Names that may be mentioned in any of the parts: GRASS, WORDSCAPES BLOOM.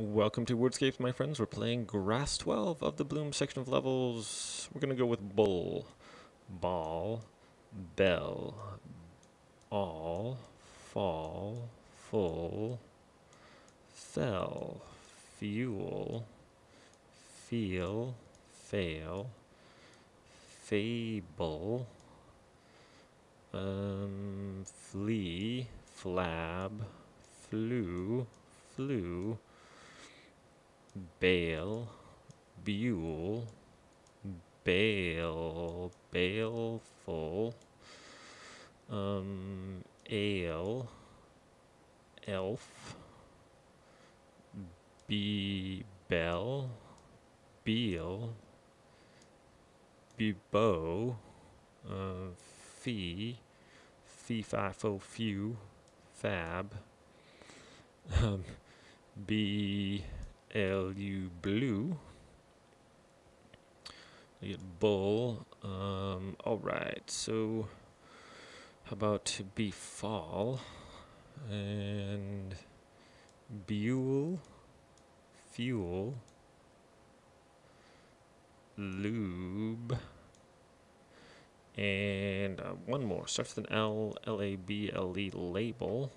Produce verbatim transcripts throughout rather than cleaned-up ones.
Welcome to WORDSCAPES, my friends. We're playing Grass twelve of the Bloom section of levels. We're going to go with Bull, Ball, Bell, All, Fall, Full, Fell, Fuel, Feel, Fail, Fable, um, Flee, Flab, Flew, Flew, Bale, Buell, Bale, Baleful, um, Ale, Elf, Be, Bell, Beal, Bebo, uh, Fee, Fee, Fi, Fo, Few, Fab, um, Be, L U Blue. You get Bull. Um, Alright, so how about Befall and Buell, Fuel, Lube, and uh, one more. Starts with an L, L A B L E, Label,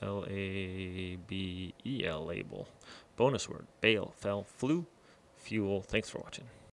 L A B E L, Label. Bonus word: Bale, Fell, Flew, Fuel. Thanks for watching.